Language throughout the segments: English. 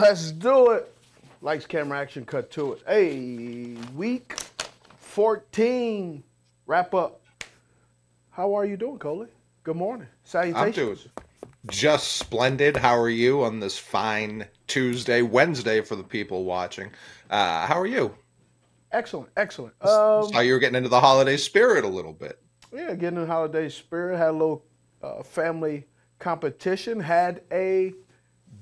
Let's do it. Lights, camera, action, cut to it. Hey, week 14 wrap up. How are you doing, Coley? Good morning. Salutations. I'm doing just splendid. How are you on this fine Tuesday, Wednesday for the people watching? How are you? Excellent, excellent. So you were getting into the holiday spirit a little bit. Yeah, getting in the holiday spirit. Had a little family competition. Had a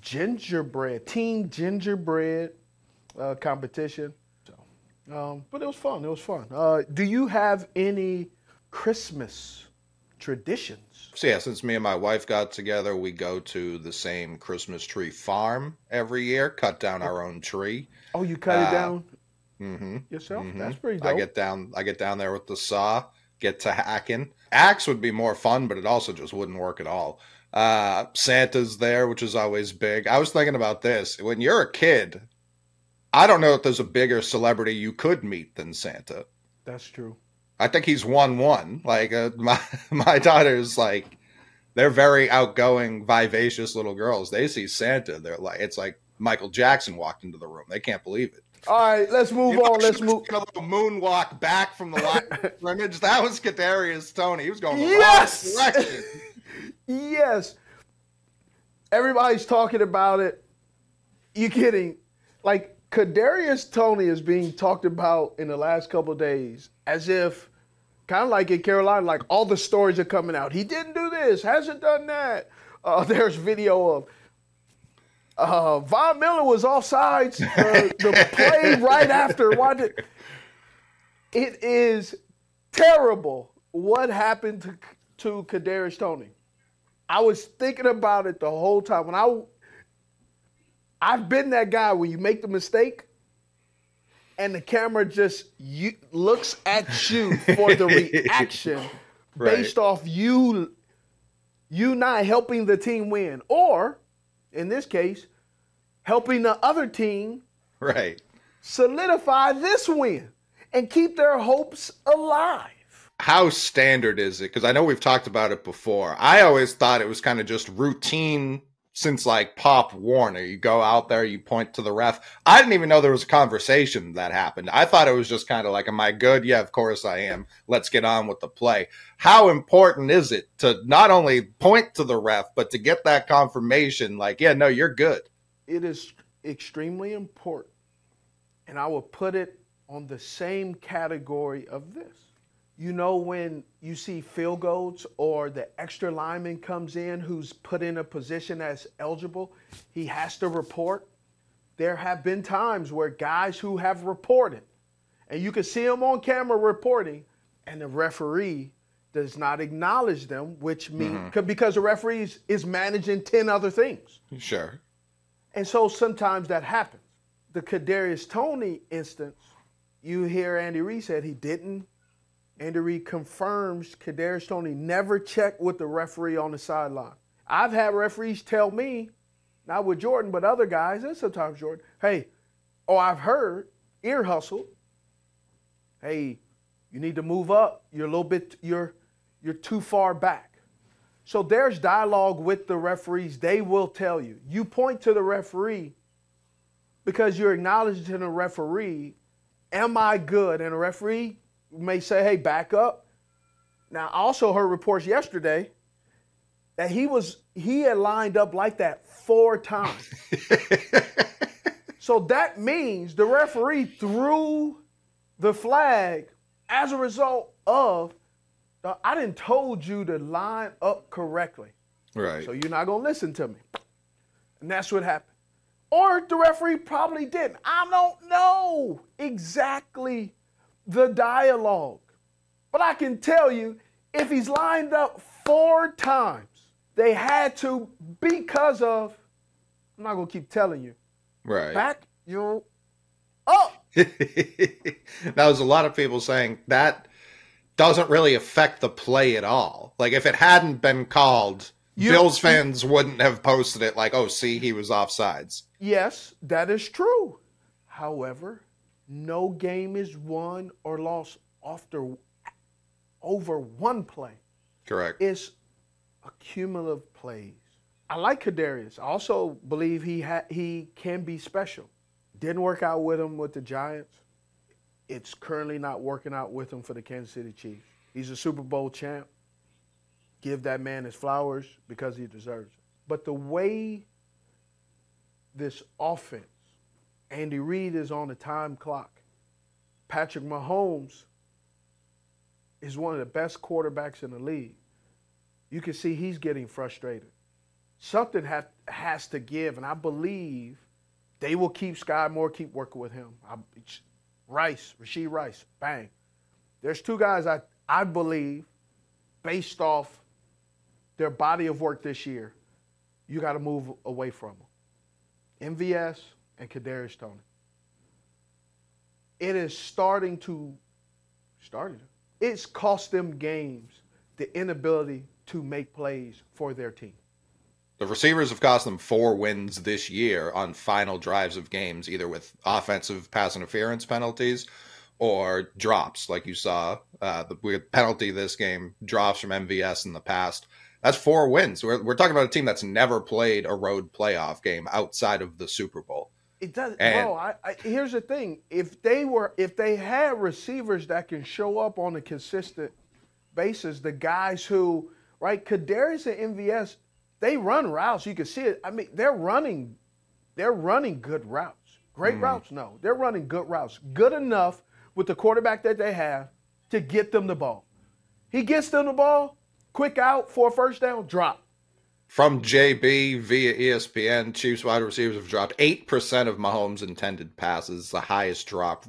gingerbread, teen gingerbread competition. So, but it was fun. It was fun. Do you have any Christmas traditions? So yeah, since me and my wife got together, we go to the same Christmas tree farm every year. Cut down our own tree. Oh, you cut it down yourself? That's pretty dope. I get down there with the saw. Get to hacking. Axe would be more fun, but it also just wouldn't work at all. Santa's there, which is always big. I was thinking about this. When you're a kid, I don't know if there's a bigger celebrity you could meet than Santa. That's true. I think he's one. Like, my daughter's like, they're very outgoing, vivacious little girls. They see Santa. They're like, it's like Michael Jackson walked into the room. They can't believe it. All right, let's move on. Let's move. A little moonwalk back from the line scrimmage. That was Kadarius Toney. He was going the wrong direction. Yes. Everybody's talking about it. You kidding? Like, Kadarius Toney is being talked about in the last couple of days as if, kind of like in Carolina, like all the stories are coming out. He didn't do this. Hasn't done that. There's video of. Von Miller was offsides the play right after. It is terrible what happened to Kadarius Toney. I was thinking about it the whole time. When I've been that guy when you make the mistake and the camera just looks at you for the reaction based off you not helping the team win, or in this case, helping the other team solidify this win and keep their hopes alive. How standard is it? Because I know we've talked about it before. I always thought it was kind of just routine since, like, Pop Warner. You go out there, you point to the ref. I didn't even know there was a conversation that happened. I thought it was just kind of like, am I good? Yeah, of course I am. Let's get on with the play. How important is it to not only point to the ref, but to get that confirmation, like, yeah, no, you're good? It is extremely important, and I will put it on the same category of this. You know, when you see field goals or the extra lineman comes in who's put in a position that's eligible, he has to report. There have been times where guys who have reported, and you can see them on camera reporting, and the referee does not acknowledge them, which means because the referee is managing 10 other things. Sure. And so sometimes that happens. The Kadarius Toney instance, you hear Andy Reid said he didn't. Andy Reid confirms Kadarius Toney never checked with the referee on the sideline. I've had referees tell me, not with Jordan, but other guys, and sometimes Jordan, hey, I've heard, ear hustled. Hey, you need to move up. You're a little bit, you're too far back. So there's dialogue with the referees. They will tell you. You point to the referee because you're acknowledging the referee, am I good? And the referee may say, hey, back up. Now, I also heard reports yesterday that he had lined up like that 4 times. So that means the referee threw the flag as a result of, I didn't told you to line up correctly. Right. So you're not going to listen to me. And that's what happened. Or the referee probably didn't. I don't know exactly the dialogue. But I can tell you, if he's lined up 4 times, they had to because of, I'm not going to keep telling you. Right. Back you up. That was a lot of people saying that doesn't really affect the play at all. Like, if it hadn't been called, Bills fans wouldn't have posted it like, oh, see, he was offsides. Yes, that is true. However, no game is won or lost over one play. Correct. It's accumulative plays. I like Kadarius. I also believe he can be special. Didn't work out with him with the Giants. It's currently not working out with him for the Kansas City Chiefs. He's a Super Bowl champ. Give that man his flowers because he deserves it. But the way this offense, Andy Reid is on the time clock. Patrick Mahomes is one of the best quarterbacks in the league. You can see he's getting frustrated. Something has to give, and I believe they will keep Sky Moore, keep working with him. Rashee Rice, bang. There's two guys I believe, based off their body of work this year, you got to move away from them. MVS and Kadarius Toney. It is starting to. It's cost them games, the inability to make plays for their team. The receivers have cost them 4 wins this year on final drives of games, either with offensive pass interference penalties or drops, like you saw the penalty this game, drops from MVS in the past. That's 4 wins. We're talking about a team that's never played a road playoff game outside of the Super Bowl. It doesn't. No, here's the thing: if they had receivers that can show up on a consistent basis, the guys who, right, Kadarius and MVS. They run routes. You can see it. I mean, they're running good routes. Great routes? No. They're running good routes. Good enough with the quarterback that they have to get them the ball. He gets them the ball, quick out for a first down, drop. From JB via ESPN, Chiefs wide receivers have dropped 8% of Mahomes' intended passes, the highest drop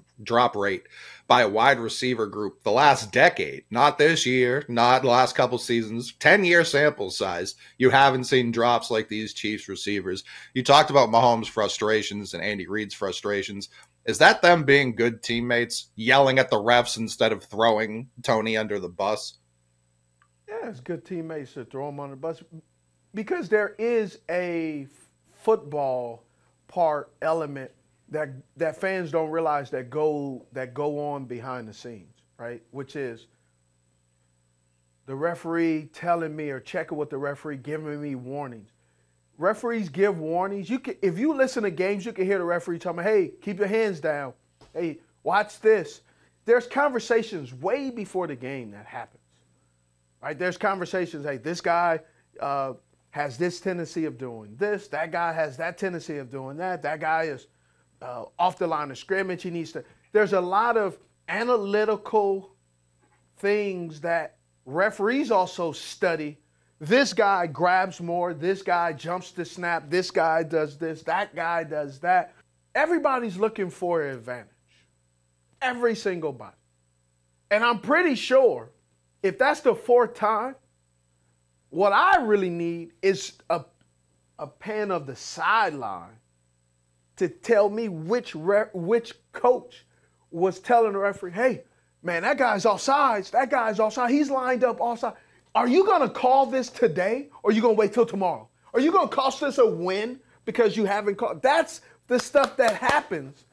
rate by a wide receiver group the last decade. Not this year, not the last couple seasons. 10-year sample size. You haven't seen drops like these Chiefs receivers. You talked about Mahomes' frustrations and Andy Reid's frustrations. Is that them being good teammates, yelling at the refs instead of throwing Toney under the bus? Yeah, it's good teammates to throw him under the bus. Because there is a football part element that fans don't realize that go on behind the scenes, right? Which is the referee telling me or checking with the referee, giving me warnings. Referees give warnings. If you listen to games, you can hear the referee telling me, hey, keep your hands down. Hey, watch this. There's conversations way before the game that happens, right? There's conversations, hey, this guy has this tendency of doing this, that guy has that tendency of doing that, that guy is off the line of scrimmage, he needs to. There's a lot of analytical things that referees also study. This guy grabs more, this guy jumps to snap, this guy does this, that guy does that. Everybody's looking for an advantage. Every single body. And I'm pretty sure if that's the 4th time, what I really need is a pan of the sideline to tell me which coach was telling the referee, hey, man, that guy's offsides. That guy's offside. He's lined up offside. Are you going to call this today or are you going to wait till tomorrow? Are you going to cost us a win because you haven't called? That's the stuff that happens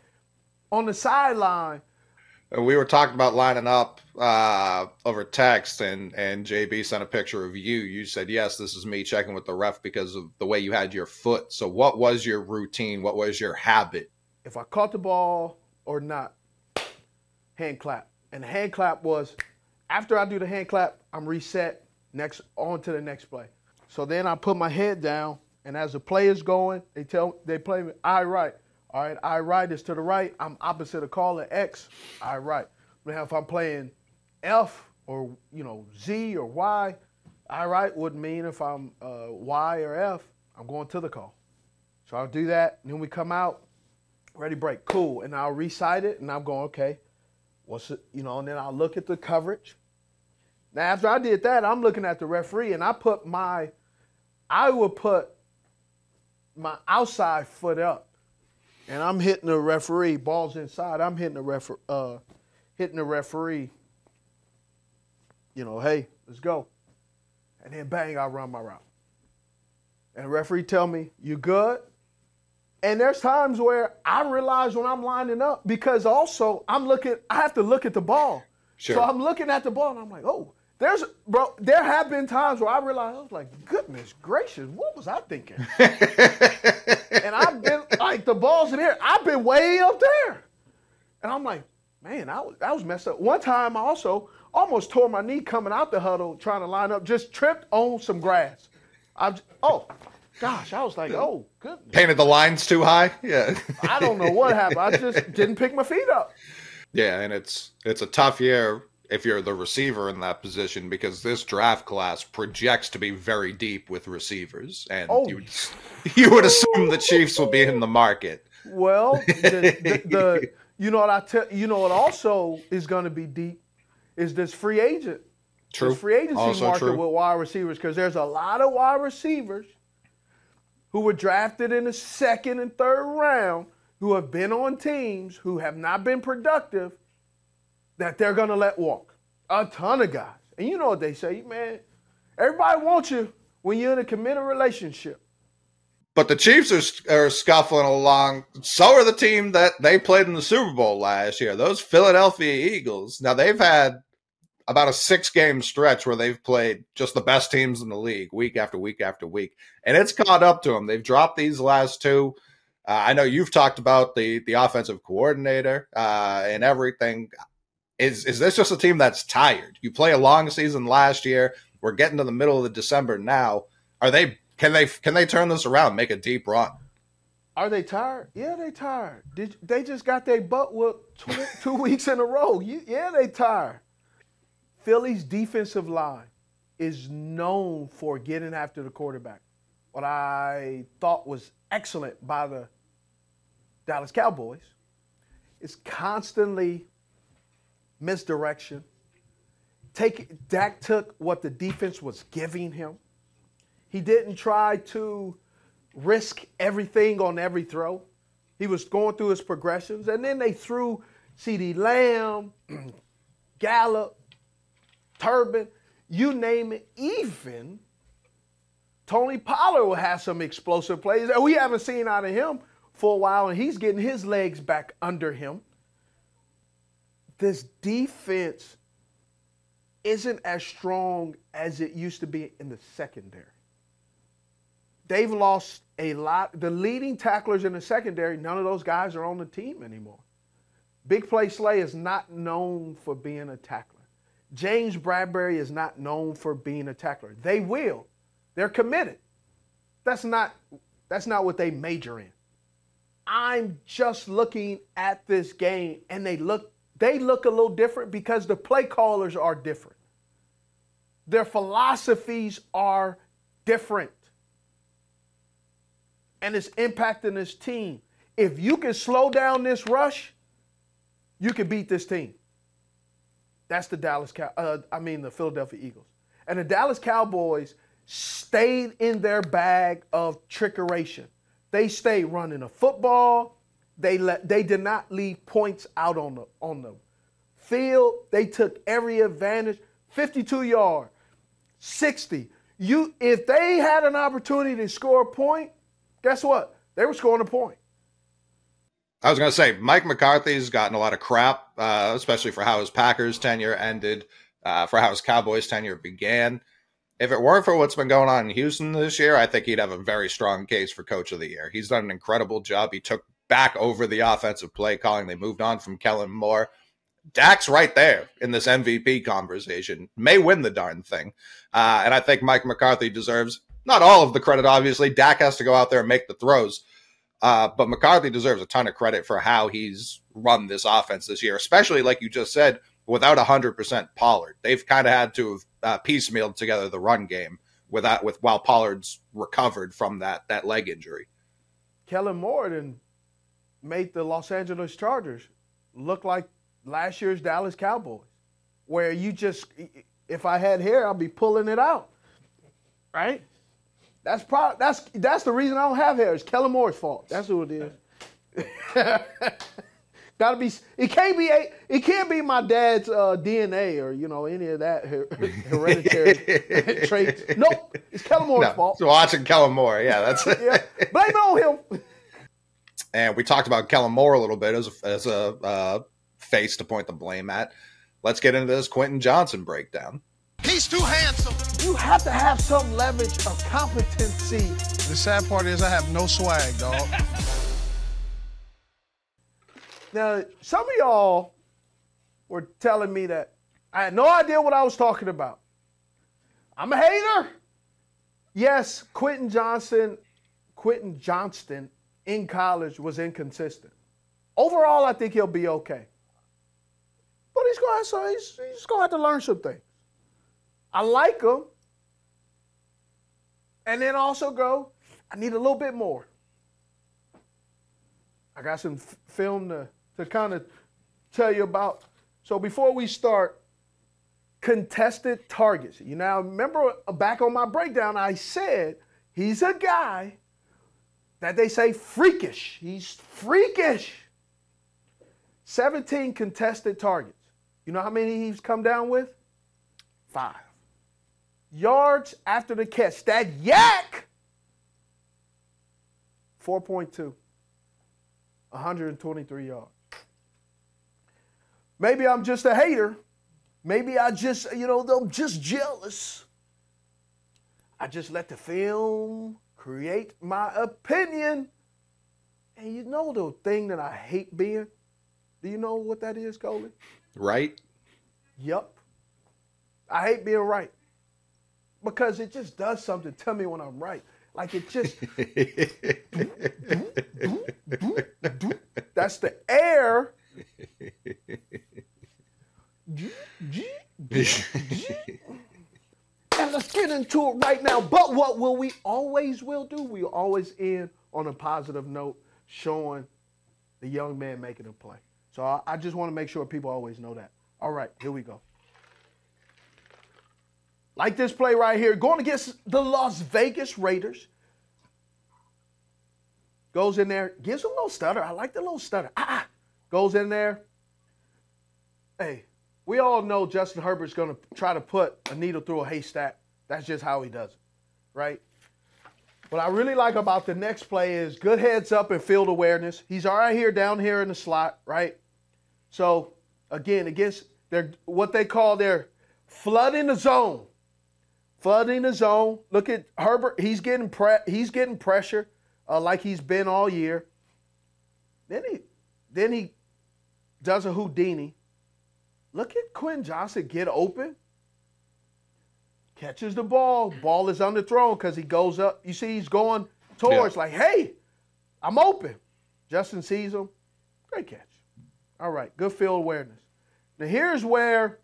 on the sideline. We were talking about lining up over text, and JB sent a picture of you. You said, yes, this is me checking with the ref because of the way you had your foot. So what was your routine? What was your habit? If I caught the ball or not, hand clap. And the hand clap was, after I do the hand clap, I'm reset, next on to the next play. So then I put my head down, and as the play is going, they play me, I right. All right, I right is to the right. I'm opposite of caller X. I right. Now, if I'm playing F or, Z or Y, I right would mean if I'm Y or F, I'm going to the call. So I'll do that, and then we come out, ready, break, cool. And I'll recite it, and I'm going, okay, what's it, and then I'll look at the coverage. Now, after I did that, I'm looking at the referee, and I would put my outside foot up. And I'm hitting the referee. Ball's inside. I'm hitting the referee. Hey, let's go. And then bang, I run my route. And the referee tell me, you good? And there's times where I realize when I'm lining up because also I have to look at the ball. Sure. So I'm looking at the ball and I'm like, oh, There have been times where I realized, I was like, goodness gracious, what was I thinking? And I've been, like, the ball's in here. I've been way up there. And I'm like, man, I was messed up. One time I also almost tore my knee coming out the huddle trying to line up, just tripped on some grass. I was like, oh, goodness. Painted the lines too high? Yeah. I don't know what happened. I just didn't pick my feet up. Yeah, and it's a tough year if you're the receiver in that position, because this draft class projects to be very deep with receivers, and you would assume the Chiefs will be in the market. Well, the you know what I tell you know what also is going to be deep is this free agent. True. This free agency also market true. With wide receivers, because there's a lot of wide receivers who were drafted in the second and third round who have been on teams who have not been productive, that they're going to let walk. A ton of guys. And you know what they say, man, everybody wants you when you're in a committed relationship. But the Chiefs are scuffling along. So are the team that they played in the Super Bowl last year, those Philadelphia Eagles. Now, they've had about a six-game stretch where they've played just the best teams in the league week after week after week. And it's caught up to them. They've dropped these last two. I know you've talked about the offensive coordinator and everything. Is this just a team that's tired? You play a long season last year. We're getting to the middle of the December now. Can they turn this around, make a deep run? Are they tired? Yeah, they tired. They just got their butt whooped two weeks in a row. Yeah, they tired. Philly's defensive line is known for getting after the quarterback. What I thought was excellent by the Dallas Cowboys is constantly misdirection. Dak took what the defense was giving him. He didn't try to risk everything on every throw. He was going through his progressions, and then they threw CeeDee Lamb, Gallup, Turbin, you name it. Even Tony Pollard will have some explosive plays that we haven't seen out of him for a while, and he's getting his legs back under him. This defense isn't as strong as it used to be in the secondary. They've lost a lot. The leading tacklers in the secondary, none of those guys are on the team anymore. Big Play Slay is not known for being a tackler. James Bradbury is not known for being a tackler. They will. They're committed. That's not what they major in. I'm just looking at this game, and they look a little different because the play callers are different. Their philosophies are different. And it's impacting this team. If you can slow down this rush, you can beat this team. That's the Philadelphia Eagles. And the Dallas Cowboys stayed in their bag of trickeration. They stayed running the football. They did not leave points out on the field. They took every advantage. 52-yard, 60. If they had an opportunity to score a point, guess what? They were scoring a point. I was going to say, Mike McCarthy's gotten a lot of crap, especially for how his Packers tenure ended, for how his Cowboys tenure began. If it weren't for what's been going on in Houston this year, I think he'd have a very strong case for Coach of the Year. He's done an incredible job. He took back over the offensive play calling. They moved on from Kellen Moore. Dak's right there in this MVP conversation. May win the darn thing. And I think Mike McCarthy deserves not all of the credit, obviously. Dak has to go out there and make the throws. But McCarthy deserves a ton of credit for how he's run this offense this year, especially, like you just said, without 100% Pollard. They've kind of had to have piecemealed together the run game while Pollard's recovered from that leg injury. Kellen Moore didn't made the Los Angeles Chargers look like last year's Dallas Cowboys, where you just, if I had hair, I'd be pulling it out, right? That's the reason I don't have hair. It's Kellen Moore's fault. That's who it is. Gotta be. It can't be my dad's DNA or any of that hereditary traits. Nope, it's Kellen Moore's fault. So watching Kellen Moore, yeah, that's it. Yeah. Blame it on him. And we talked about Kellen Moore a little bit as a face to point the blame at. Let's get into this Quentin Johnston breakdown. He He's too handsome. You have to have some leverage of competency. The sad part is I have no swag, dog. Now, some of y'all were telling me that I had no idea what I was talking about. I'm a hater. Yes, Quentin Johnston in college was inconsistent. Overall, I think he'll be okay. But he's going to have to learn some things. I like him. And then also go, I need a little bit more. I got some film to kind of tell you about. So before we start, contested targets. You now remember back on my breakdown, I said he's a guy that they say freakish. He's freakish. 17 contested targets. You know how many he's come down with? 5. Yards after the catch. That yak! 4.2. 123 yards. Maybe I'm just a hater. Maybe I just, you know, I'm just jealous. I just let the film create my opinion. And you know the thing that I hate being? Do you know what that is, Coley? Right? Yep. I hate being right. Because it just does something to me when I'm right. Like it just, that's the air. And let's get into it right now. But what will we always will do? We always end on a positive note, showing the young man making a play. So I just want to make sure people always know that. All right, here we go. Like this play right here, going against the Las Vegas Raiders. Goes in there, gives a little stutter. I like the little stutter. Ah, goes in there. Hey, we all know Justin Herbert's going to try to put a needle through a haystack. That's just how he does it, right? What I really like about the next play is good heads up and field awareness. He's all right here, down here in the slot, right? So, again, against their what they call their flooding the zone. Flooding the zone. Look at Herbert. He's getting pressure like he's been all year. Then he does a Houdini. Look at Quentin Johnston get open. Catches the ball. Ball is underthrown because he goes up. You see he's going towards like, hey, I'm open. Justin sees him. Great catch. All right, good field awareness. Now here's where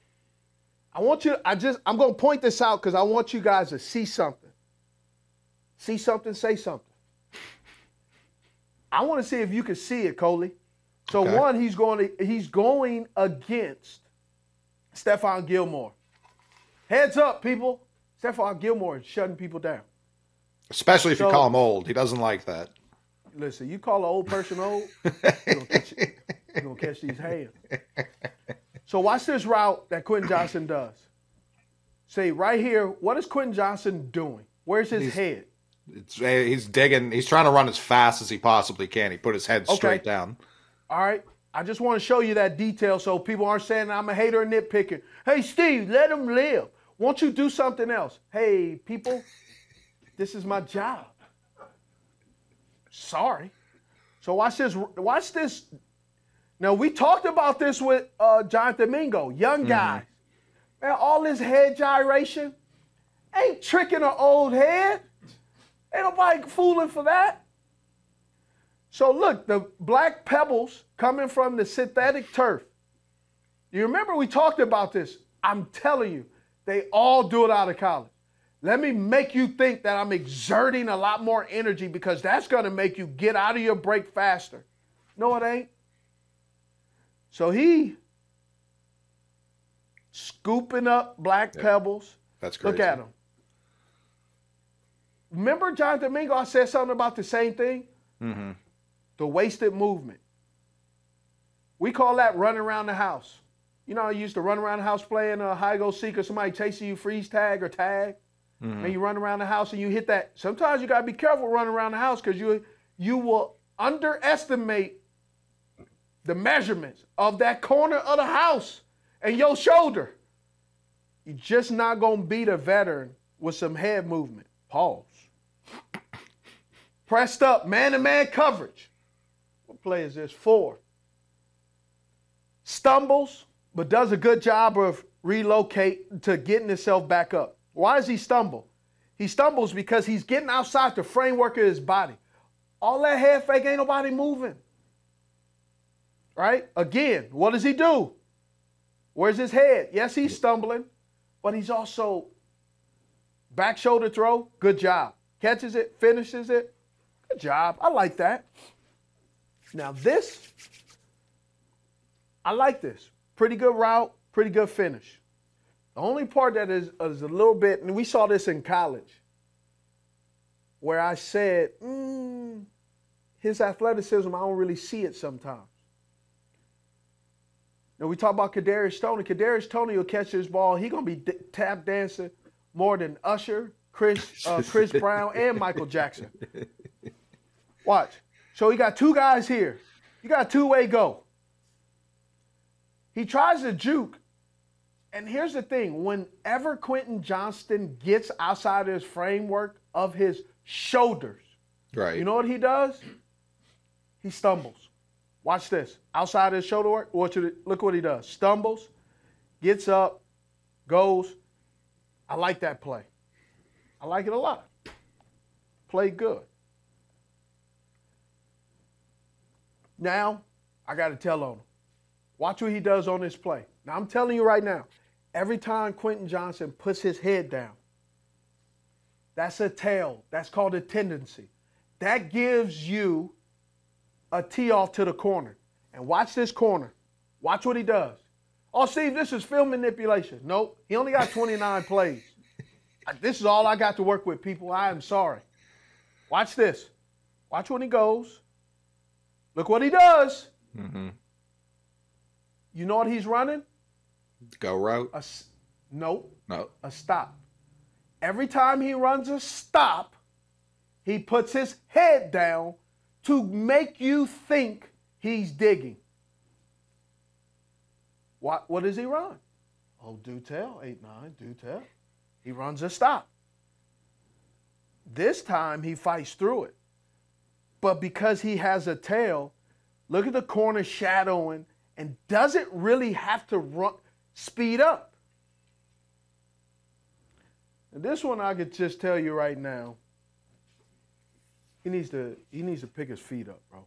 I want you, I'm going to point this out because I want you guys to see something. See something, say something. I want to see if you can see it, Coley. So okay. One, he's going against Stephon Gilmore. Heads up, people. Stephon Gilmore is shutting people down. Especially if you call him old. He doesn't like that. Listen, you call an old person old, you're going to catch these hands. So watch this route that Quentin Johnston does. See, right here, what is Quentin Johnston doing? Where's his head? He's digging. He's trying to run as fast as he possibly can. He put his head straight down. All right. I just want to show you that detail so people aren't saying I'm a hater and nitpicking. Hey, Steve, let him live. Won't you do something else? Hey, people, this is my job. Sorry. So watch this. Watch this. Now, we talked about this with Jonathan Mingo, young guy. Mm-hmm. Man, all this head gyration ain't tricking an old head. Ain't nobody fooling for that. So, look, the black pebbles coming from the synthetic turf. You remember we talked about this. I'm telling you, they all do it out of college. Let me make you think that I'm exerting a lot more energy because that's going to make you get out of your break faster. No, it ain't. So he scooping up black pebbles. That's crazy. Look at him. Remember Jonathan Mingo, I said something about the same thing? Mm-hmm. The wasted movement. We call that running around the house. You know, I used to run around the house playing a hide-go-seek or somebody chasing you, freeze tag or tag. Mm-hmm. And you run around the house and you hit that. Sometimes you got to be careful running around the house because you will underestimate the measurements of that corner of the house and your shoulder. You're just not going to beat a veteran with some head movement. Pause. Pressed up, man-to-man coverage. What play is this for? Stumbles, but does a good job of relocate to getting himself back up. Why does he stumble? He stumbles because he's getting outside the framework of his body. All that head fake, ain't nobody moving. Right? Again, what does he do? Where's his head? Yes, he's stumbling, but he's also back shoulder throw. Good job. Catches it, finishes it. Good job. I like that. Now this, I like this. Pretty good route, pretty good finish. The only part that is a little bit, and we saw this in college, where I said, his athleticism, I don't really see it sometimes. And we talk about Kadarius Toney. Kadarius Toney will catch his ball. He's going to be tap dancing more than Usher, Chris Brown, and Michael Jackson. Watch. So he got two guys here. You got a two-way go. He tries to juke. And here's the thing. Whenever Quentin Johnston gets outside of his framework of his shoulders, right, you know what he does? He stumbles. Watch this. Outside his shoulder work, look what he does. Stumbles, gets up, goes. I like that play. I like it a lot. Play good. Now, I got to tell on him. Watch what he does on this play. Now, I'm telling you right now, every time Quentin Johnston puts his head down, that's a tail. That's called a tendency. That gives you a tee off to the corner. And watch this corner. Watch what he does. Oh, Steve, this is film manipulation. Nope. He only got 29 plays. This is all I got to work with, people. I am sorry. Watch this. Watch when he goes. Look what he does. Mm-hmm. You know what he's running? Go route. No. A stop. Every time he runs a stop, he puts his head down to make you think he's digging. What does he run? Oh, do tell, 8-9, do tell. He runs a stop. This time he fights through it. But because he has a tail, look at the corner shadowing and doesn't really have to run, speed up. And this one I could just tell you right now, He needs to pick his feet up, bro.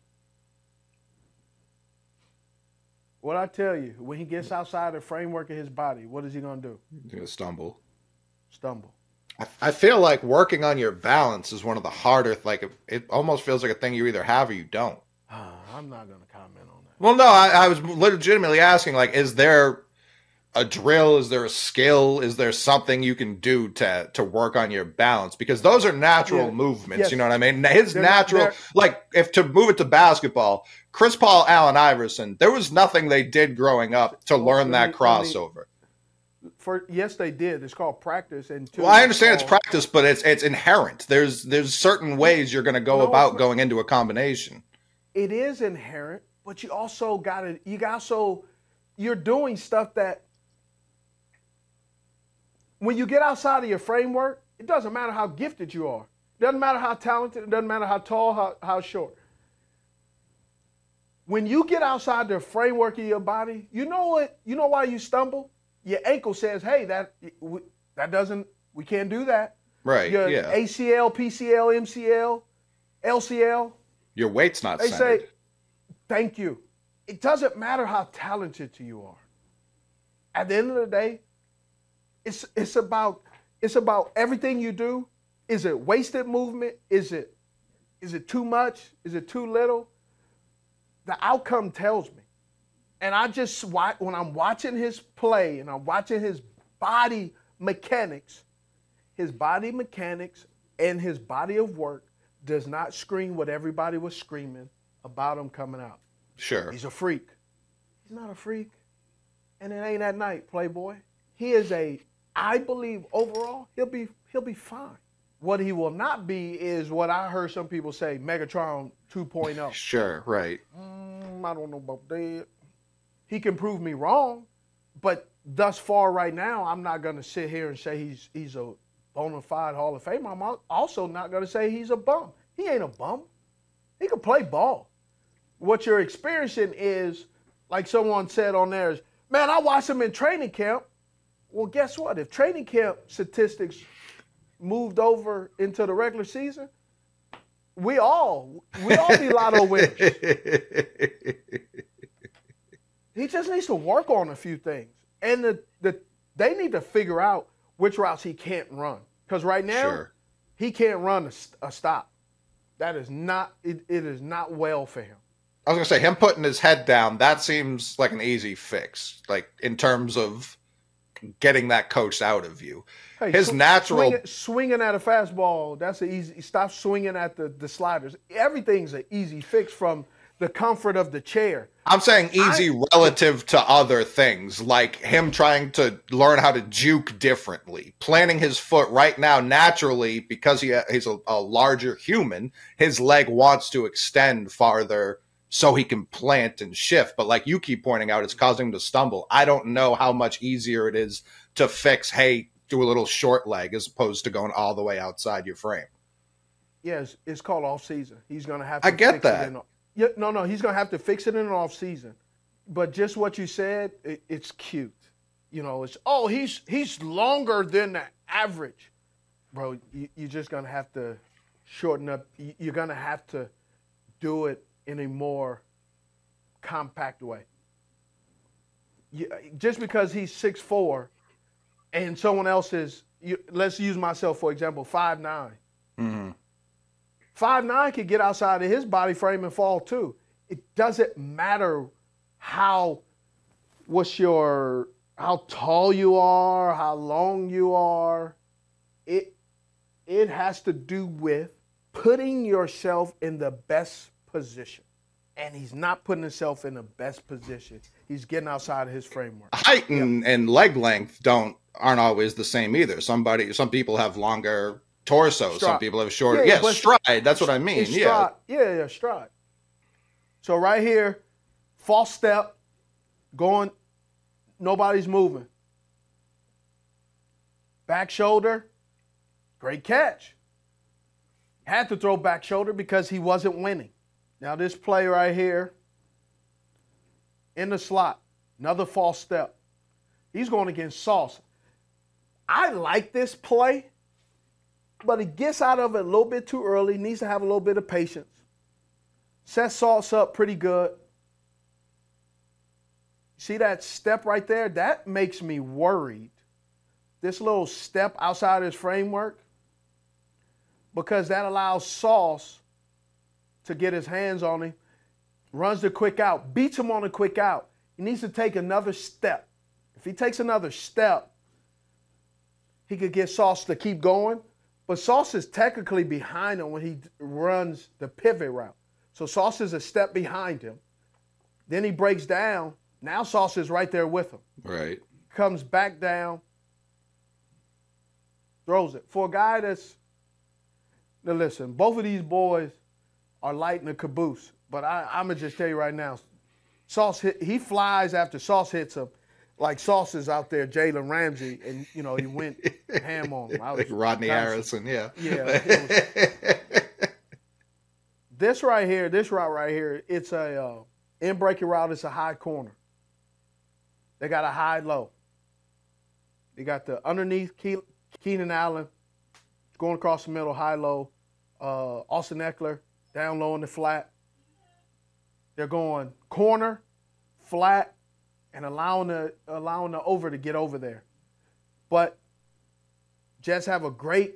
What I tell you, when he gets outside the framework of his body, what is he going to do? He's going to stumble. I feel like working on your balance is one of the harder, like it almost feels like a thing you either have or you don't. I'm not going to comment on that. Well, no, I was legitimately asking, like, is there a drill? Is there a skill? Is there something you can do to work on your balance? Because those are natural movements. Yes. You know what I mean? Like to move it to basketball, Chris Paul, Allen Iverson, there was nothing they did growing up to learn that crossover. Yes, they did. It's called practice. And well, I understand it's practice, but it's inherent. There's certain ways you're going to go about going into a combination. It is inherent, but you also got to, you're doing stuff that, when you get outside of your framework, it doesn't matter how gifted you are. It doesn't matter how talented. It doesn't matter how tall, how short. When you get outside the framework of your body, you know what? You know why you stumble? Your ankle says, hey, we can't do that. Right, your ACL, PCL, MCL, LCL. Your weight's not centered. They say, thank you. It doesn't matter how talented you are. At the end of the day, It's about everything you do. Is it wasted movement? Is it too much? Is it too little? The outcome tells me. And I just, when I'm watching his play and I'm watching his body mechanics and his body of work does not scream what everybody was screaming about him coming out. Sure. He's a freak. He's not a freak. And it ain't at night, Playboy. He is I believe overall, he'll be fine. What he will not be is what I heard some people say, Megatron 2.0. Sure, right. I don't know about that. He can prove me wrong, but thus far right now, I'm not going to sit here and say he's a bona fide Hall of Famer. I'm also not going to say he's a bum. He ain't a bum. He can play ball. What you're experiencing is, like someone said on there, is, man, I watched him in training camp. Well, guess what? If training camp statistics moved over into the regular season, we all be lotto winners. He just needs to work on a few things. And they need to figure out which routes he can't run. Because right now, he can't run a stop. That is not, it is not well for him. I was going to say, him putting his head down, that seems like an easy fix, like in terms of getting that coach out of you. Hey, his natural... Swinging at a fastball, that's an easy... Stop swinging at the sliders. Everything's an easy fix from the comfort of the chair. I'm saying easy relative to other things, like him trying to learn how to juke differently, planting his foot right now naturally because he's a larger human. His leg wants to extend farther so he can plant and shift. But like you keep pointing out, it's causing him to stumble. I don't know how much easier it is to fix, hey, do a little short leg as opposed to going all the way outside your frame. Yes, it's called off season. He's going to have to fix that. Yeah, no, he's going to have to fix it in an off season. But just what you said, it's cute. You know, it's, oh, he's longer than the average. Bro, you're just going to have to shorten up. You're going to have to do it in a more compact way. Just because he's 6'4", and someone else is, let's use myself, for example, 5'9". Mm-hmm. 5'9" could get outside of his body frame and fall too. It doesn't matter how tall you are, how long you are. It has to do with putting yourself in the best position. And he's not putting himself in the best position. He's getting outside of his framework. Height and leg length aren't always the same either. Some people have longer torso, stride. Some people have shorter. Yeah, stride. That's what I mean. Yeah. Yeah, stride. So right here, false step, going, nobody's moving. Back shoulder, great catch. Had to throw back shoulder because he wasn't winning. Now this play right here, in the slot, another false step. He's going against Sauce. I like this play, but he gets out of it a little bit too early, needs to have a little bit of patience. Sets Sauce up pretty good. See that step right there? That makes me worried. This little step outside his framework, because that allows Sauce to get his hands on him, runs the quick out, beats him on the quick out. He needs to take another step. If he takes another step, he could get Sauce to keep going. But Sauce is technically behind him when he runs the pivot route. So Sauce is a step behind him. Then he breaks down. Now Sauce is right there with him. Right. Comes back down, throws it. For a guy that's, now listen, both of these boys are lighting the caboose. But I'm going to just tell you right now, Sauce, he flies after Sauce hits him. Like Sauce is out there, Jalen Ramsey, and, you know, he went ham on him. Like Rodney Harrison, yeah. This route right here, it's a in-breaking route. It's a high corner. They got a high-low. They got the underneath Keenan Allen, going across the middle, high-low. Austin Ekeler, down low in the flat. They're going corner, flat, and allowing the over to get over there. But Jets have a great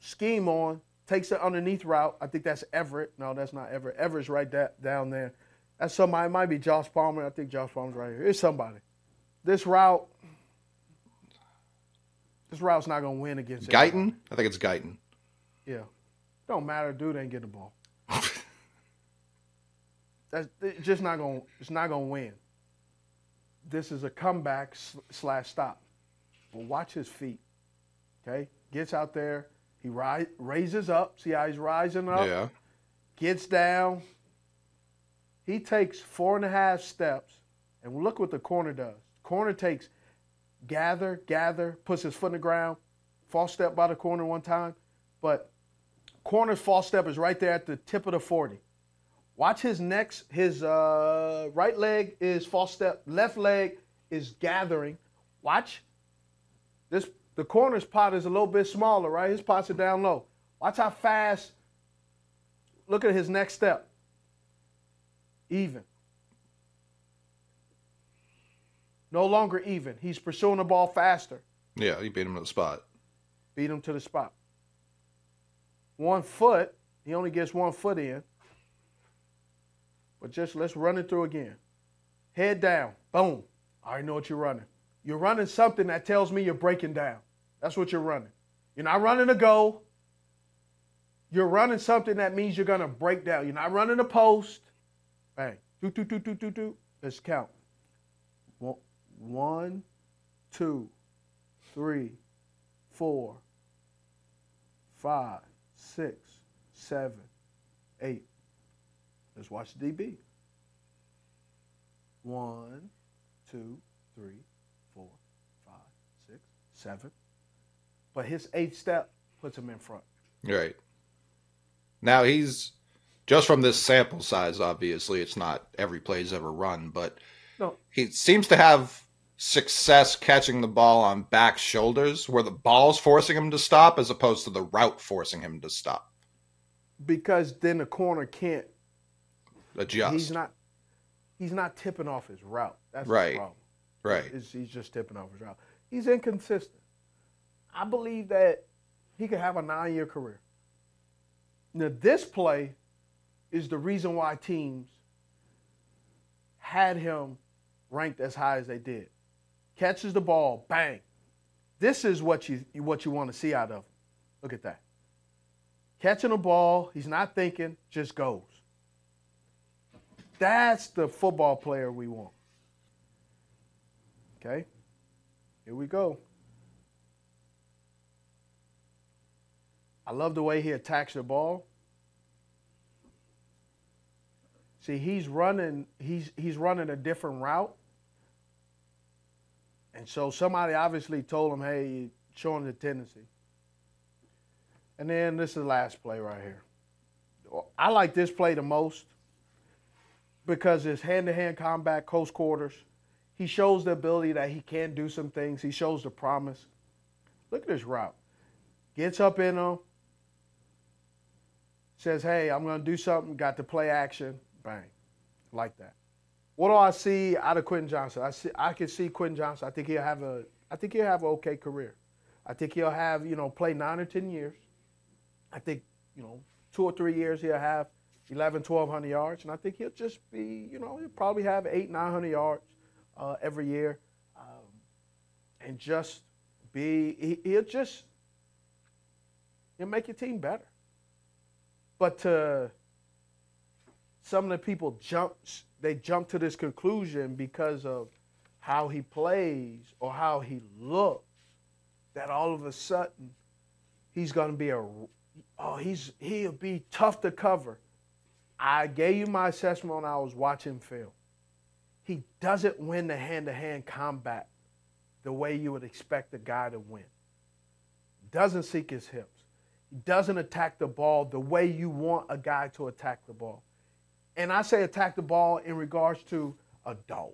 scheme on, takes the underneath route. I think that's Everett. No, that's not Everett. Everett's right down there. That's somebody. It might be Josh Palmer. I think Josh Palmer's right here. It's somebody. This route's not going to win against Guyton? Everybody. I think it's Guyton. Yeah. Don't matter. Dude ain't get the ball. It's not going to win. This is a comeback / stop. But watch his feet, okay? Gets out there. He raises up. See how he's rising up? Yeah. Gets down. He takes 4.5 steps, and look what the corner does. Corner takes gather, puts his foot in the ground, false step by the corner one time. But corner's false step is right there at the tip of the 40. Watch his next, his right leg is false step, left leg is gathering. Watch. The corner's pot is a little bit smaller, right? His pots are down low. Watch how fast. Look at his next step. Even. No longer even. He's pursuing the ball faster. Yeah, he beat him to the spot. Beat him to the spot. 1 foot. He only gets 1 foot in. But just let's run it through again. Head down. Boom. I already know what you're running. You're running something that tells me you're breaking down. That's what you're running. You're not running a goal. You're running something that means you're going to break down. You're not running a post. Bang. Do, do, do, do, do, do. Let's count. 1, 2, 3, 4, 5, 6, 7, 8. Let's watch DB. 1, 2, 3, 4, 5, 6, 7. But his 8th step puts him in front. Right. Now he's, just from this sample size, obviously, it's not every play's ever run, but no. He seems to have success catching the ball on back shoulders where the ball's forcing him to stop as opposed to the route forcing him to stop. Because then the corner can't adjust. He's not tipping off his route. That's right. The problem. Right. He's just tipping off his route. He's inconsistent. I believe that he could have a 9-year career. Now, this play is the reason why teams had him ranked as high as they did. Catches the ball, bang. This is what you want to see out of him. Look at that. Catching the ball, he's not thinking, just goes. That's the football player we want. Okay? Here we go. I love the way he attacks the ball. See, he's running a different route. And so somebody obviously told him, hey, showing the tendency. And then this is the last play right here. I like this play the most because it's hand-to-hand combat, close quarters. He shows the ability that he can do some things. He shows the promise. Look at this route. Gets up in him. Says, hey, I'm going to do something. Got the play action. Bang. Like that. What do I see out of Quentin Johnston? I can see Quentin Johnston. I think he'll have an okay career. I think he'll have, play 9 or 10 years. I think, 2 or 3 years he'll have 1,100 to 1,200 yards. And I think he'll just be, he'll probably have 800 to 900 yards every year. And just be, he'll make your team better. But some of the people jump to this conclusion because of how he plays or how he looks, that all of a sudden he's going to be he'll be tough to cover. I gave you my assessment when I was watching film. He doesn't win the hand-to-hand combat the way you would expect a guy to win. Doesn't seek his hips. He doesn't attack the ball the way you want a guy to attack the ball. And I say attack the ball in regards to a dog.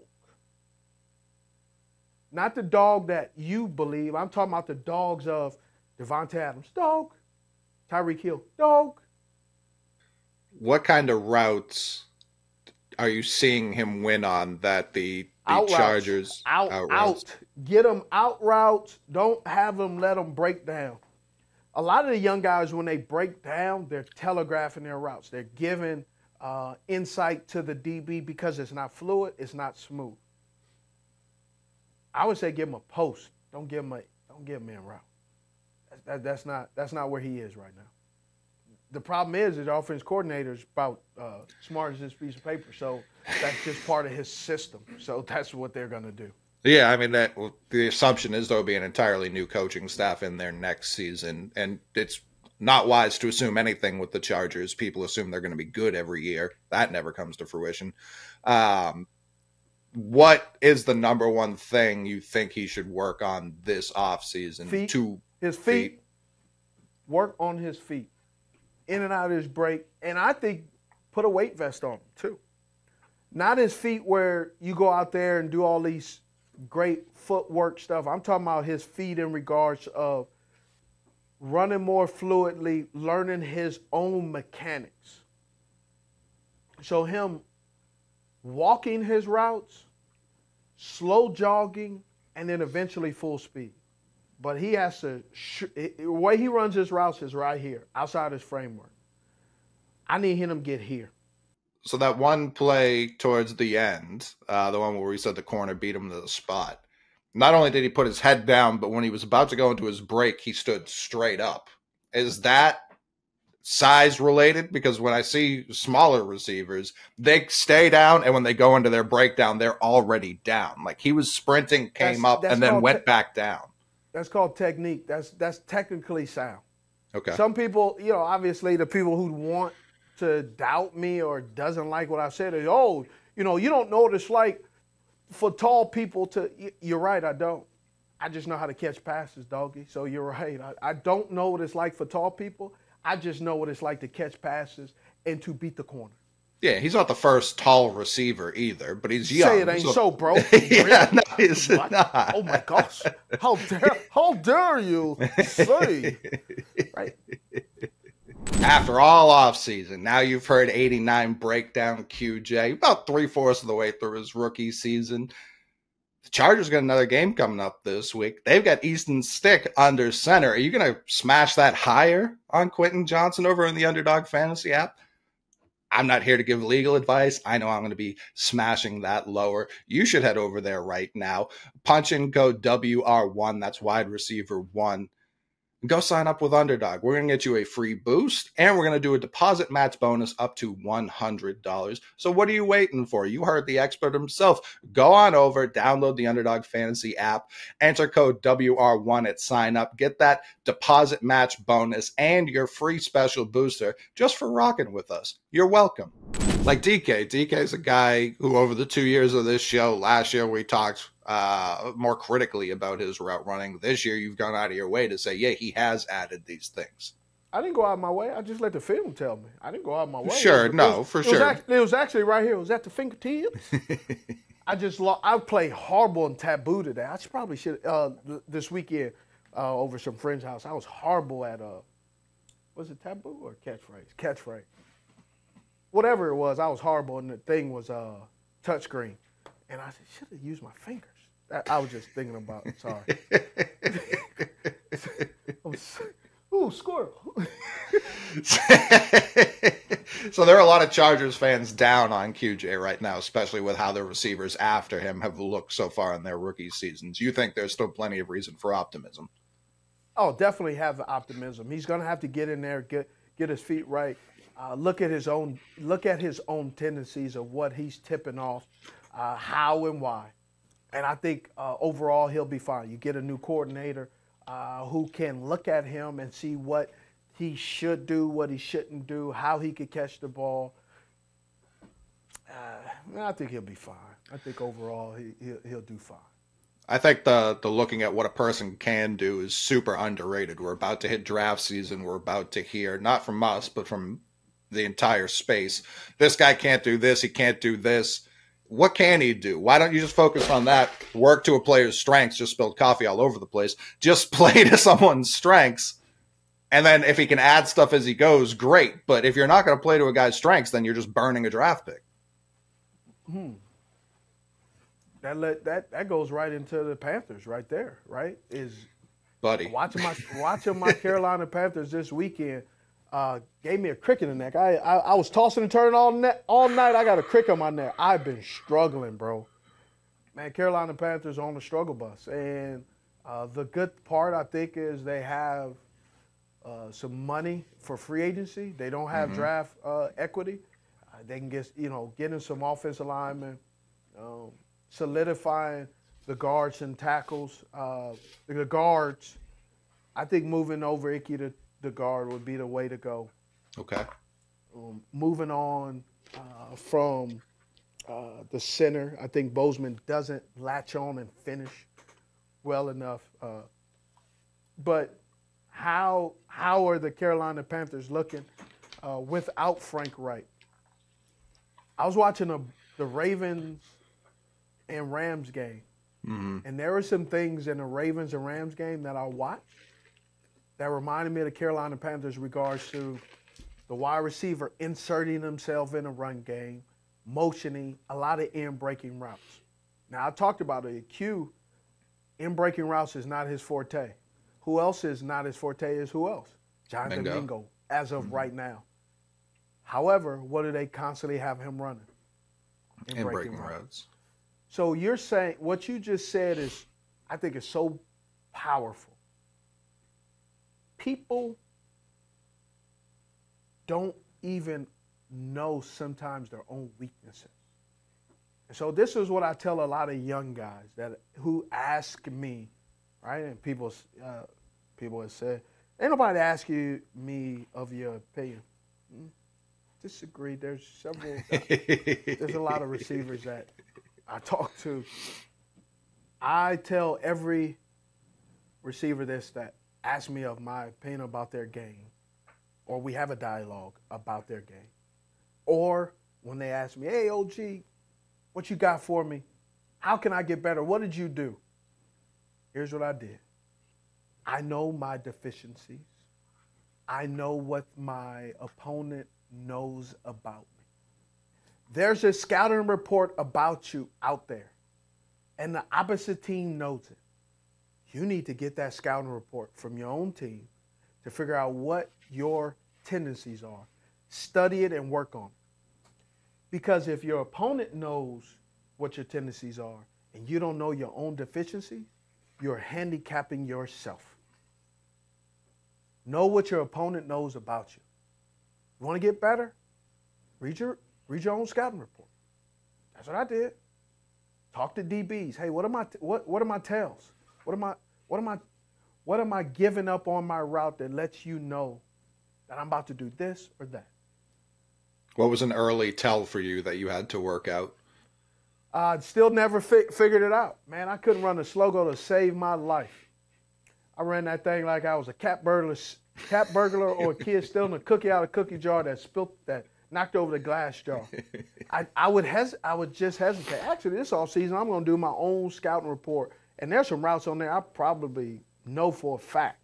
Not the dog that you believe. I'm talking about the dogs of Devontae Adams. Dog. Tyreek Hill. Dog. What kind of routes are you seeing him win on that the Chargers? Out routes. Get him out routes. Don't have him let him break down. A lot of the young guys, when they break down, they're telegraphing their routes. They're giving insight to the DB because it's not fluid, it's not smooth. I would say give him a post. Don't give him in route. That's not where he is right now. The problem is the offense coordinator is about smart as this piece of paper, so that's just part of his system. So that's what they're going to do. Yeah, I mean, the assumption is there'll be an entirely new coaching staff in there next season, and it's not wise to assume anything with the Chargers. People assume they're going to be good every year. That never comes to fruition. what is the number one thing you think he should work on this offseason? His feet. Work on his feet. In and out of his break. And I think put a weight vest on him, too. Not his feet where you go out there and do all these great footwork stuff. I'm talking about his feet in regards of running more fluidly, learning his own mechanics. So him walking his routes, slow jogging, and then eventually full speed. But he has to, the way he runs his routes is right here, outside his framework. I need him to get here. So that one play towards the end, the one where we said the corner beat him to the spot, not only did he put his head down, but when he was about to go into his break, he stood straight up. Is that size related? Because when I see smaller receivers, they stay down, and when they go into their breakdown, they're already down. Like, he was sprinting, came up, and then went back down. That's called technique. That's technically sound. Okay. Some people, you know, obviously the people who want to doubt me or doesn't like what I said is, oh, you know, you don't know what it's like for tall people to, you're right, I don't. I just know how to catch passes, doggy. So you're right. I don't know what it's like for tall people. I just know what it's like to catch passes and to beat the corner. Yeah, he's not the first tall receiver either, but he's young. Say it ain't so, bro. Yeah, no, he's not. Oh, my gosh. How dare you say? Right. After all offseason, now you've heard 89 breakdown QJ about 3/4 of the way through his rookie season. The Chargers got another game coming up this week. They've got Easton Stick under center. Are you going to smash that higher on Quentin Johnston over in the Underdog Fantasy app? I'm not here to give legal advice. I know I'm going to be smashing that lower. You should head over there right now. Punch in code WR1. That's wide receiver 1. Go sign up with Underdog. We're going to get you a free boost, and we're going to do a deposit match bonus up to $100. So what are you waiting for? You heard the expert himself. Go on over, download the Underdog Fantasy app, enter code WR1 at sign up, get that deposit match bonus and your free special booster just for rocking with us. You're welcome. Like DK is a guy who over the 2 years of this show, last year we talked more critically about his route running. This year you've gone out of your way to say, yeah, he has added these things. I didn't go out of my way. I just let the film tell me. I didn't go out of my way. Sure, it was, for sure. It was actually right here. It was at the fingertips. I played horrible and taboo today. I probably should, this weekend over some friend's house, I was horrible at, was it taboo or catchphrase? Catchphrase. Whatever it was, I was horrible, and the thing was touchscreen. And I said, should have used my fingers. I was just thinking about it. Sorry. Ooh, squirrel. So there are a lot of Chargers fans down on QJ right now, especially with how the receivers after him have looked so far in their rookie seasons. You think there's still plenty of reason for optimism? Oh, definitely have the optimism. He's going to have to get in there, get his feet right. Look at his own tendencies of what he's tipping off, how and why. And I think overall he'll be fine. You get a new coordinator who can look at him and see what he should do, what he shouldn't do, how he could catch the ball. I think he'll be fine. I think overall he'll do fine. I think the looking at what a person can do is super underrated. We're about to hit draft season. We're about to hear, not from us, but from the entire space, this guy can't do this, he can't do this. What can he do? Why don't you just focus on that? Work to a player's strengths. Just spilled coffee all over the place. Just play to someone's strengths. And then if he can add stuff as he goes, great. But if you're not going to play to a guy's strengths, then you're just burning a draft pick. That goes right into the Panthers right there, right? Watching my Carolina Panthers this weekend gave me a crick in the neck. I was tossing and turning all night. I got a crick on my neck. I've been struggling, bro. Man, Carolina Panthers on the struggle bus. And the good part, I think, is they have some money for free agency. They don't have draft equity. They can get in some offensive linemen. Solidifying the guards and tackles, the guards. I think moving over Icky to the guard would be the way to go. Okay. Moving on from the center. I think Bozeman doesn't latch on and finish well enough. But how are the Carolina Panthers looking without Frank Wright? I was watching the Ravens and Rams game, and there were some things in the Ravens and Rams game that I watched that reminded me of the Carolina Panthers in regards to the wide receiver inserting himself in a run game, motioning, a lot of in-breaking routes. Now, I talked about it. Q, in-breaking routes is not his forte. Who else is not his forte is who else? Jonathan Mingo, as of right now. However, what do they constantly have him running? In-breaking routes. So you're saying, what you just said is, I think it's so powerful. People don't even know sometimes their own weaknesses. And so this is what I tell a lot of young guys that who ask me, right? And people have said, ain't nobody ask you me of your opinion. Disagree. There's several. There's a lot of receivers that I talk to. I tell every receiver this that asks me of my opinion about their game, or we have a dialogue about their game. Or when they ask me, hey, OG, what you got for me? How can I get better? What did you do? Here's what I did. I know my deficiencies. I know what my opponent knows about me. There's a scouting report about you out there, and the opposite team knows it. You need to get that scouting report from your own team to figure out what your tendencies are. Study it and work on it. Because if your opponent knows what your tendencies are and you don't know your own deficiencies, you're handicapping yourself. Know what your opponent knows about you. You want to get better? Read your own scouting report. That's what I did. Talk to DBs. Hey, what are my tails? What am I giving up on my route that lets you know that I'm about to do this or that? What was an early tell for you that you had to work out? I still never figured it out. Man, I couldn't run a slow go to save my life. I ran that thing like I was a cat burglar or a kid stealing a cookie out of a cookie jar that knocked over the glass jar. I would just hesitate. Actually, this offseason, I'm going to do my own scouting report. And there's some routes on there I probably know for a fact.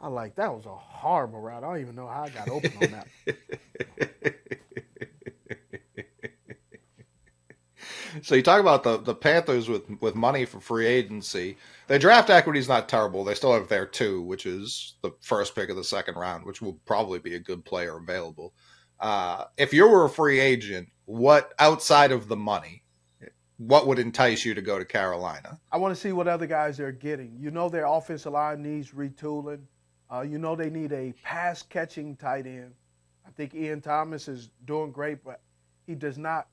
I'm like, that was a horrible route. I don't even know how I got open on that. So you talk about the Panthers with money for free agency. Their draft equity is not terrible. They still have their two, which is the first pick of the second round, which will probably be a good player available. If you were a free agent, what outside of the money, what would entice you to go to Carolina? I want to see what other guys they're getting. You know their offensive line needs retooling. You know they need a pass-catching tight end. I think Ian Thomas is doing great, but he does not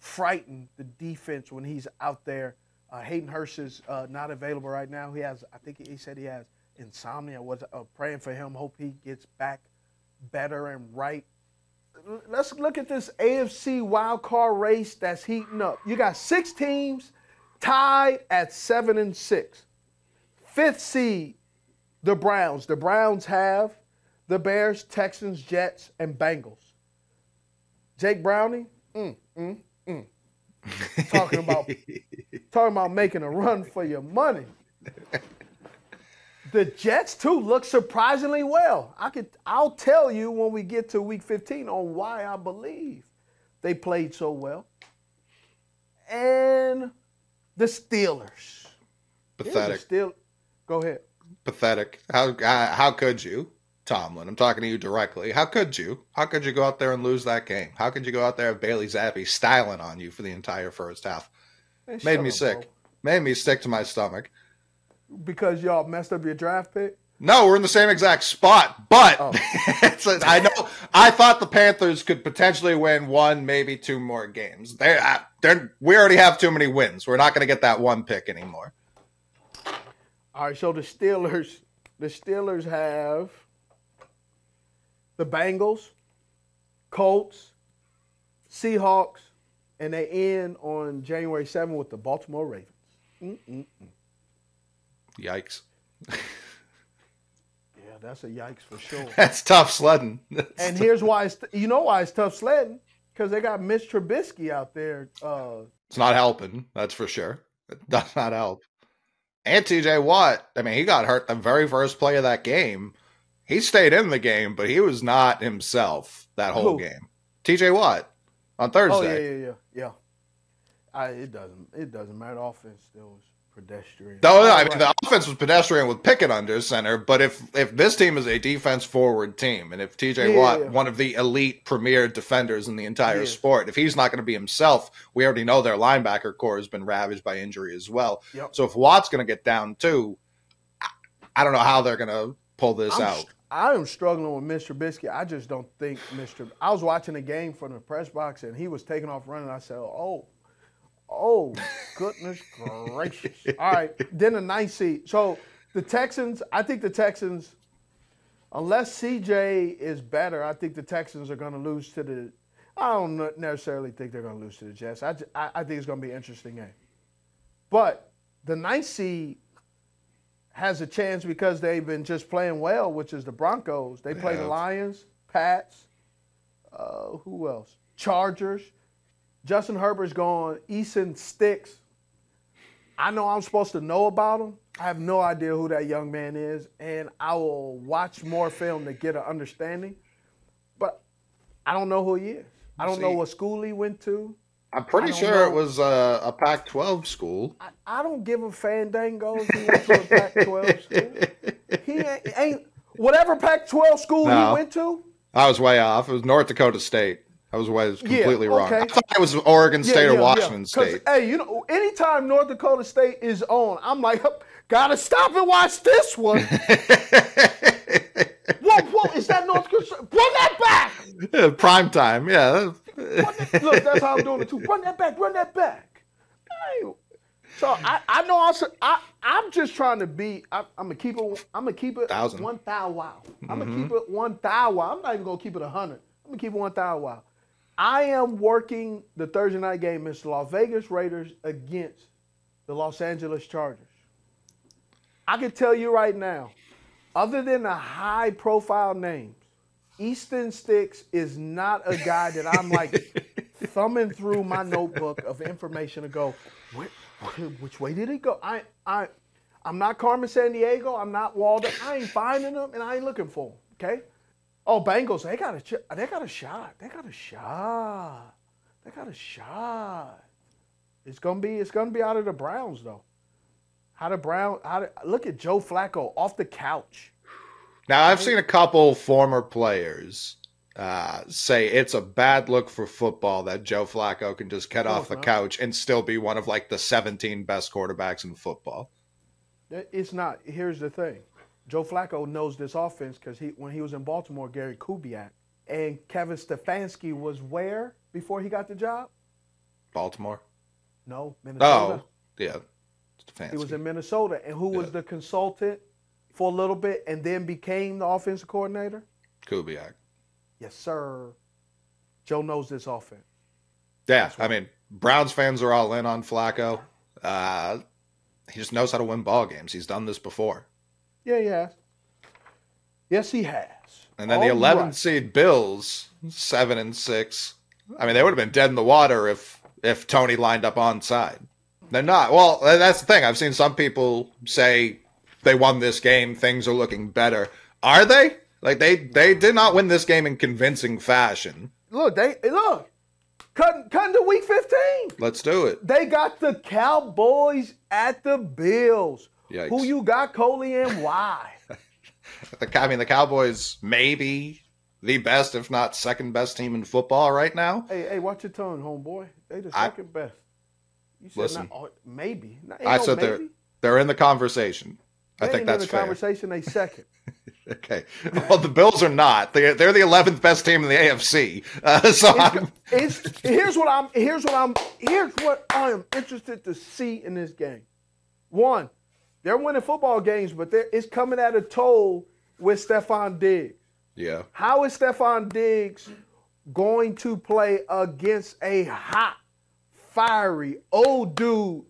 frighten the defense when he's out there. Hayden Hurst is not available right now. He has, I think he said he has insomnia. Was praying for him. Hope he gets back better and right. Let's look at this AFC wild card race that's heating up. You got 6 teams tied at 7-6. 5th seed, the Browns. The Browns have the Bears, Texans, Jets, and Bengals. Jake Browning, talking about making a run for your money. The Jets too look surprisingly well. I'll tell you when we get to week 15 on why I believe they played so well. And the Steelers. Pathetic. Go ahead. Pathetic. How could you? Tomlin, I'm talking to you directly. How could you? How could you go out there and lose that game? How could you go out there and have Bailey Zappi styling on you for the entire first half? Hey, made me sick. Made me sick to my stomach. Because y'all messed up your draft pick? No, we're in the same exact spot. But I know. I thought the Panthers could potentially win 1, maybe 2 more games. We already have too many wins. We're not going to get that 1 pick anymore. All right. So the Steelers have the Bengals, Colts, Seahawks, and they end on January 7th with the Baltimore Ravens. Yikes. Yeah, that's a yikes for sure. That's tough sledding. And here's why. You know why it's tough sledding? Because they got Mitch Trubisky out there. It's not helping. That's for sure. It does not help. And T.J. Watt, I mean, he got hurt the very first play of that game. He stayed in the game, but he was not himself that whole game. T.J. Watt on Thursday. Oh, yeah. It doesn't matter. Offense still is pedestrian. No, I mean, the offense was pedestrian with Pickett under center, but if this team is a defense-forward team, and if T.J. Watt, one of the elite premier defenders in the entire sport, if he's not going to be himself, we already know their linebacker core has been ravaged by injury as well. Yep. So if Watt's going to get down too, I don't know how they're going to pull this out. I am struggling with Mr. Trubisky. I just don't think Mr. I was watching a game from the press box, and he was taking off running. I said, oh, goodness gracious. All right, then a nice seed. So the Texans, I think the Texans, unless CJ is better, I think the Texans are going to lose to the – I don't necessarily think they're going to lose to the Jets. I think it's going to be an interesting game. But the nice seed has a chance because they've been just playing well, which is the Broncos. They play the Lions, Pats, who else? Chargers. Justin Herbert's gone. Easton Stick. I know I'm supposed to know about him. I have no idea who that young man is, and I will watch more film to get an understanding. But I don't know who he is. I don't know what school he went to. I'm pretty sure it was a Pac-12 school. I don't give a fandango if he went to a Pac-12 school. He ain't whatever Pac-12 school he went to. I was way off. It was North Dakota State. I was completely wrong. I thought it was Oregon State or Washington State. Hey, you know, anytime North Dakota State is on, I'm like, gotta stop and watch this one. Whoa, is that North Dakota State? Run that back! Yeah, prime time, yeah. Look, that's how I'm doing it too. Run that back. So I know I'm just trying to be. I'm gonna keep it 1,000. I'm gonna keep it 1,000. I'm not even gonna keep it 100. I'm gonna keep it 1,000. I am working the Thursday night game against the Las Vegas Raiders against the Los Angeles Chargers. I can tell you right now, other than the high-profile names, Easton Stick is not a guy that I'm like thumbing through my notebook of information to go, which way did it go? I'm not Carmen Sandiego. I'm not Walden. I ain't finding them, and I ain't looking for them, okay? Oh, Bengals, they got a shot. It's gonna be out of the Browns though. Look at Joe Flacco off the couch. Now I've seen a couple former players say it's a bad look for football that Joe Flacco can just get off the couch and still be one of like the 17 best quarterbacks in football. It's not. Here's the thing. Joe Flacco knows this offense because when he was in Baltimore, Gary Kubiak and Kevin Stefanski was where before he got the job? Baltimore. No, Minnesota. Oh, yeah. Stefanski. He was in Minnesota, and who was the consultant for a little bit and then became the offensive coordinator? Kubiak. Yes, sir. Joe knows this offense. Yeah, I mean, Browns fans are all in on Flacco. He just knows how to win ball games. He's done this before. Yeah, yeah. Yes, he has. And then the 11th seed Bills, 7-6. I mean, they would have been dead in the water if Tony lined up onside. They're not. Well, that's the thing. I've seen some people say they won this game. Things are looking better. Are they? Like they did not win this game in convincing fashion. Look, cutting to week 15. Let's do it. They got the Cowboys at the Bills. Yikes. Who you got, Coley, and why? The Cowboys may be the best, if not second best team in football right now. Hey, watch your tongue, homeboy. They the second best. You said listen, maybe. I said maybe. They're in the conversation. I think that's fair. They're in the conversation, they second. Okay. Well, the Bills are not. They're the 11th best team in the AFC. Here's what I am interested to see in this game. One. They're winning football games, but it's coming at a toll with Stephon Diggs. Yeah. How is Stephon Diggs going to play against a hot fiery old dude,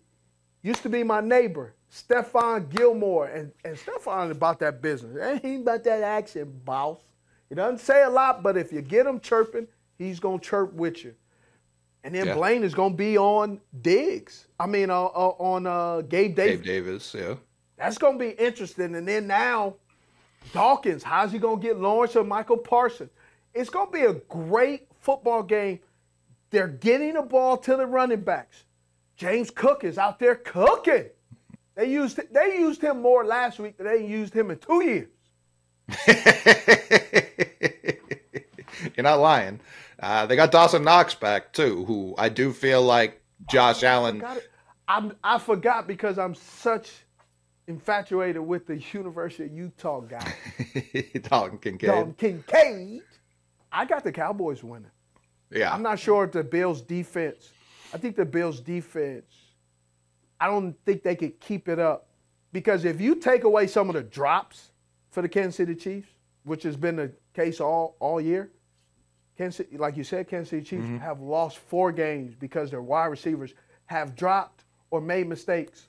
used to be my neighbor, Stephon Gilmore. And Stephon about that business. He ain't about that action, boss. He doesn't say a lot, but if you get him chirping, he's going to chirp with you. And then Blaine is going to be on Diggs. I mean, on Gabe Davis. Gabe Davis, yeah. That's going to be interesting. And then now, Dawkins, how's he going to get Lawrence or Michael Parsons? It's going to be a great football game. They're getting the ball to the running backs. James Cook is out there cooking. They used him more last week than they used him in 2 years. You're not lying. They got Dawson Knox back, too, who I do feel like Josh Allen. I forgot because I'm such infatuated with the University of Utah guy. Dalton Kincaid. I got the Cowboys winning. Yeah. I'm not sure if the Bills' defense. I think the Bills' defense, I don't think they could keep it up. Because if you take away some of the drops for the Kansas City Chiefs, which has been the case all year, like you said, Kansas City Chiefs have lost 4 games because their wide receivers have dropped or made mistakes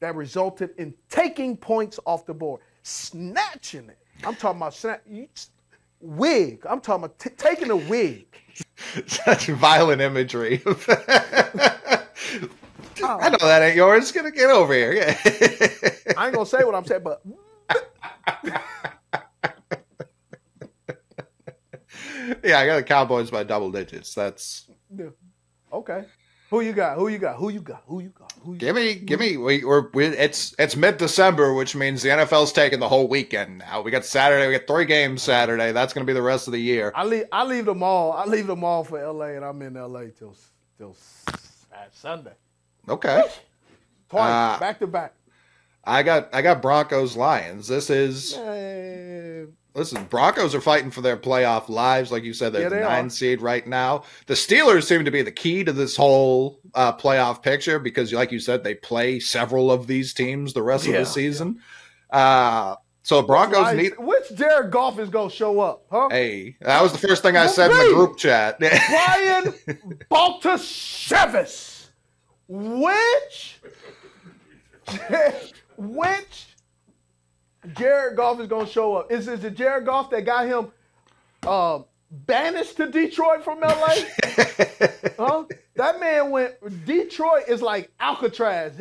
that resulted in taking points off the board, snatching it. I'm talking about wig. I'm talking about taking a wig. Such violent imagery. I know that ain't yours. Gonna get over here. Yeah. I ain't gonna say what I'm saying, but yeah, I got the Cowboys by double digits. That's okay. Who you got? Give me. It's mid-December, which means the NFL's taking the whole weekend now. We got Saturday. We got 3 games Saturday. That's going to be the rest of the year. I leave them all. I leave them all for LA, and I'm in LA till Sunday. Okay. Twice, back to back. I got Broncos Lions. Listen, Broncos are fighting for their playoff lives. Like you said, they're the 9 seed right now. The Steelers seem to be the key to this whole playoff picture because, like you said, they play several of these teams the rest of the season. Yeah. So Broncos need – which Jared Goff is going to show up, huh? Hey, that was the first thing I said in the group chat. Brian Baltasevis. Which Jared Goff is going to show up. Is it Jared Goff that got him banished to Detroit from LA? Huh? That man went – Detroit is like Alcatraz.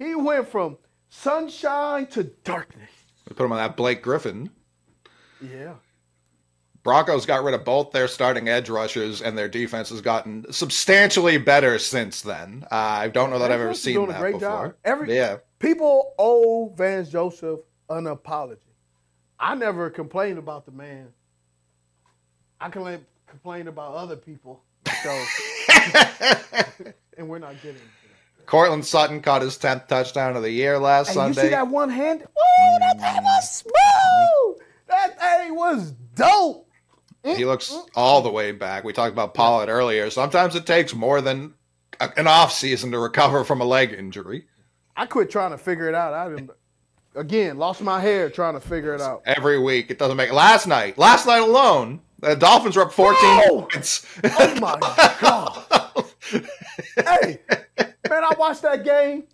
He went from sunshine to darkness. We put him on that Blake Griffin. Yeah. Broncos got rid of both their starting edge rushers, and their defense has gotten substantially better since then. I don't know that I've ever seen that before. Job. People owe Vance Joseph an apology. I never complained about the man. I complained about other people. So, and we're not getting it. Cortland Sutton caught his 10th touchdown of the year last Sunday. You see that one-handed? Woo, that thing was smooth. That thing was dope. He looks all the way back. We talked about Pollard earlier. Sometimes it takes more than an offseason to recover from a leg injury. I quit trying to figure it out. Again, lost my hair trying to figure it out. Every week. It doesn't make it. Last night alone, the Dolphins were up 14 points. Oh, my God. Hey, man, I watched that game.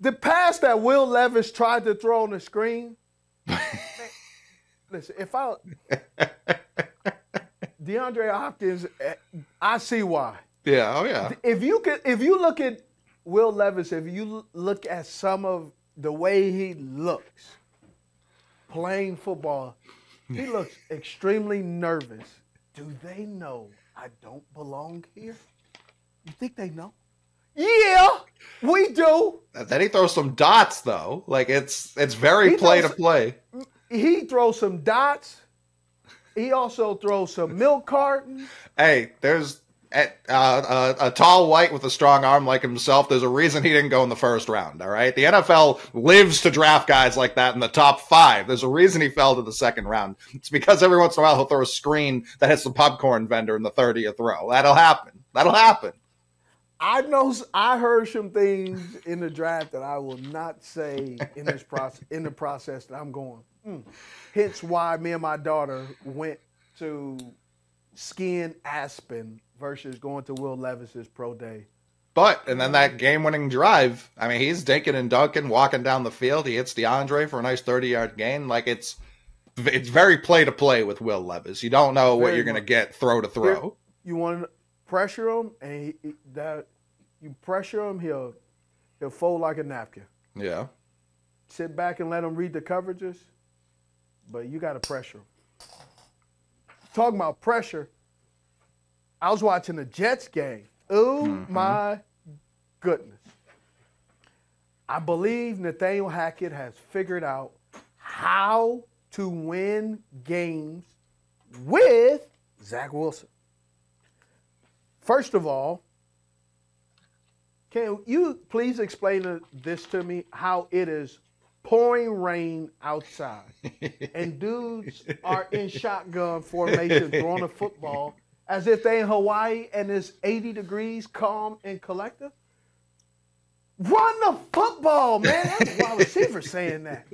The pass that Will Levis tried to throw on the screen. Man, listen, DeAndre Hopkins, I see why. Yeah, oh, yeah. If you look at Will Levis, if you look at some of the way he looks playing football, he looks extremely nervous. Do they know I don't belong here? You think they know? Yeah, we do. Then he throws some dots, though. Like, it's very play-to-play. He throws some dots. He also throws some milk cartons. Hey, there's... a tall white with a strong arm like himself, there's a reason he didn't go in the first round, all right? The NFL lives to draft guys like that in the top 5. There's a reason he fell to the second round. It's because every once in a while he'll throw a screen that hits the popcorn vendor in the 30th row. That'll happen. I heard some things in the draft that I will not say in this process, in the process that I'm going. Hence why me and my daughter went to Skin Aspen versus going to Will Levis's pro day. But, and then that game-winning drive, I mean, he's dinking and dunking, walking down the field. He hits DeAndre for a nice 30-yard gain. Like, it's very play-to-play with Will Levis. You don't know what you're going to get throw-to-throw. You want to pressure him, and you pressure him, he'll fold like a napkin. Yeah. Sit back and let him read the coverages, but you got to pressure him. Talking about pressure, I was watching the Jets game. Oh, my goodness. I believe Nathaniel Hackett has figured out how to win games with Zach Wilson. First of all, can you please explain this to me, how it is pouring rain outside and dudes are in shotgun formation throwing a football as if they in Hawaii and it's 80 degrees, calm and collective? Run the football, man. That's a wide receiver saying that.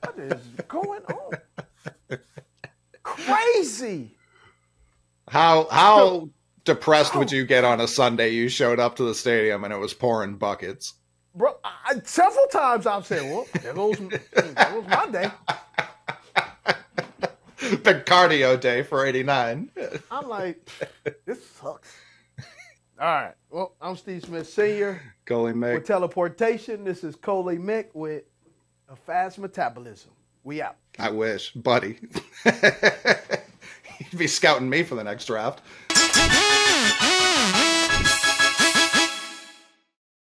What is going on? Crazy. How depressed would you get on a Sunday you showed up to the stadium and it was pouring buckets? Bro, several times I've said, well, there goes my day. Big cardio day for 89. I'm like, this sucks. All right. Well, I'm Steve Smith Sr. Coley Mick. With Teleportation, this is Coley Mick with a fast metabolism. We out. I wish, buddy. He'd be scouting me for the next draft.